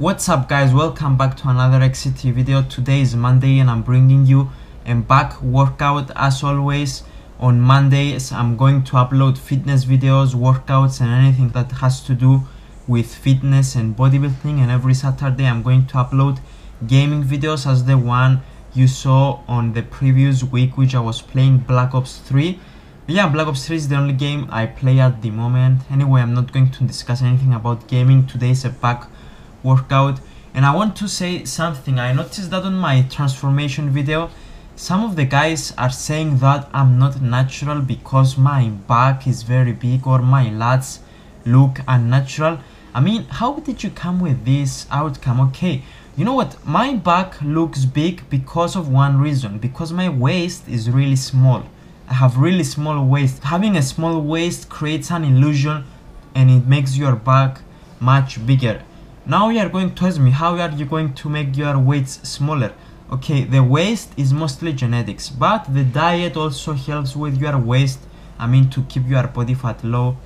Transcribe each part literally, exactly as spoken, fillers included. What's up guys, welcome back to another X C T video. Today is Monday and I'm bringing you a back workout as always. On Mondays I'm going to upload fitness videos, workouts and anything that has to do with fitness and bodybuilding, and every Saturday I'm going to upload gaming videos as the one you saw on the previous week, which I was playing Black Ops three. Yeah, Black Ops three is the only game I play at the moment. Anyway, I'm not going to discuss anything about gaming. Today's a back workout, and I want to say something. I noticed that on my transformation video some of the guys are saying that I'm not natural because my back is very big or my lats look unnatural. I mean, how did you come with this outcome? Okay, you know what, my back looks big because of one reason, because my waist is really small. I have really small waist. Having a small waist creates an illusion and it makes your back much bigger. Now you are going to ask me, how are you going to make your weights smaller? Okay, the waist is mostly genetics, but the diet also helps with your waist. I mean, to keep your body fat low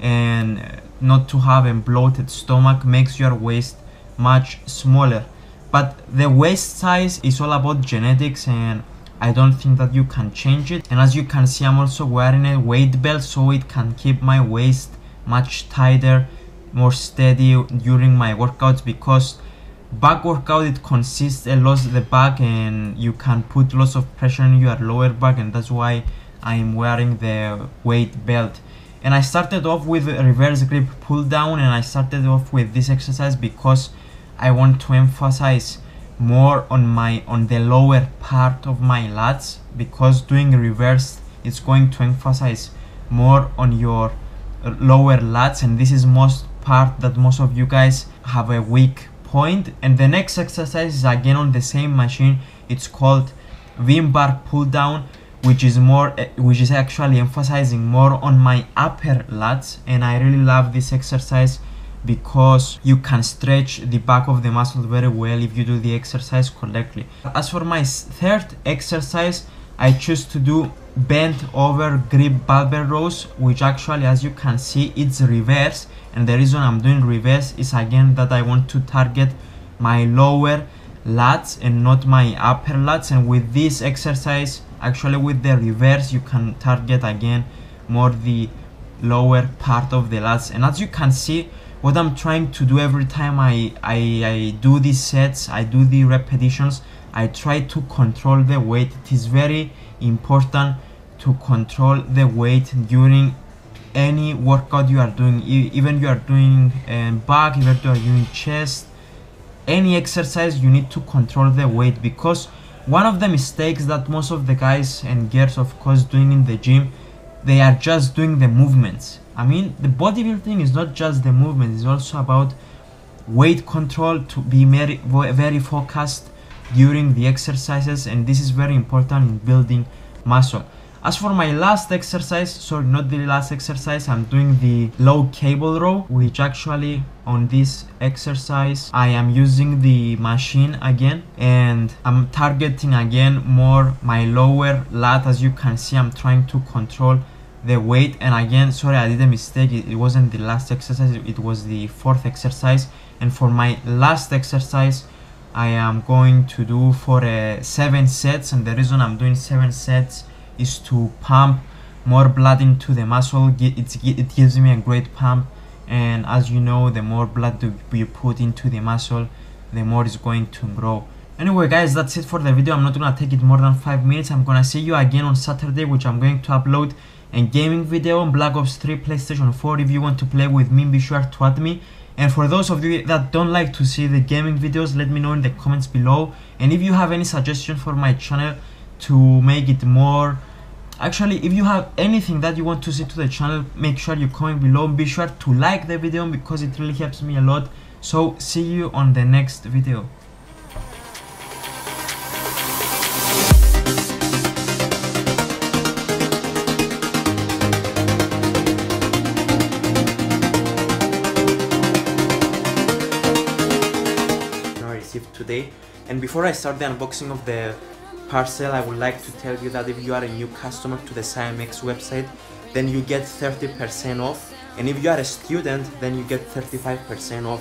and not to have a bloated stomach makes your waist much smaller. But the waist size is all about genetics and I don't think that you can change it. And as you can see, I'm also wearing a weight belt so it can keep my waist much tighter, more steady during my workouts, because back workout it consists a lot of the back and you can put lots of pressure on your lower back, and that's why I'm wearing the weight belt. And I started off with a reverse grip pull down, and I started off with this exercise because I want to emphasize more on my on the lower part of my lats, because doing reverse it's going to emphasize more on your lower lats, and this is most part that most of you guys have a weak point. And the next exercise is again on the same machine. It's called Wim bar pull down, which is more which is actually emphasizing more on my upper lats, and I really love this exercise because you can stretch the back of the muscle very well if you do the exercise correctly. As for my third exercise, I choose to do bent over grip barbell rows, which actually, as you can see, it's reverse, and the reason I'm doing reverse is again that I want to target my lower lats and not my upper lats. And with this exercise, actually with the reverse, you can target again more the lower part of the lats. And as you can see, what I'm trying to do every time I, I, I do these sets, I do the repetitions, I try to control the weight. It is very important to control the weight during any workout you are doing. Even you are doing um, back, even you are doing chest, any exercise you need to control the weight, because one of the mistakes that most of the guys and girls of course doing in the gym, they are just doing the movements. I mean, the bodybuilding is not just the movement, it's also about weight control, to be very, very focused during the exercises, and this is very important in building muscle. As for my last exercise, sorry, not the last exercise, I'm doing the low cable row, which actually on this exercise I am using the machine again, and I'm targeting again more my lower lat. As you can see, I'm trying to control the weight. And again, sorry, I did a mistake, it wasn't the last exercise, it was the fourth exercise. And for my last exercise I am going to do for uh, seven sets, and the reason I'm doing seven sets is to pump more blood into the muscle. It, it gives me a great pump, and as you know, the more blood you put into the muscle, the more it's going to grow. Anyway guys, that's it for the video. I'm not gonna take it more than five minutes. I'm gonna see you again on Saturday, which I'm going to upload and gaming video on Black Ops three, PlayStation four. If you want to play with me, be sure to add me. And for those of you that don't like to see the gaming videos, let me know in the comments below. And if you have any suggestion for my channel to make it more, actually if you have anything that you want to see to the channel, make sure you comment below. Be sure to like the video because it really helps me a lot. So see you on the next video. Today, and before I start the unboxing of the parcel, I would like to tell you that if you are a new customer to the SiamX website, then you get thirty percent off, and if you are a student, then you get thirty-five percent off.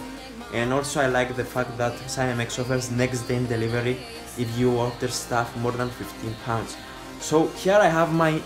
And also I like the fact that SiamX offers next day delivery if you order stuff more than fifteen pounds. So here I have my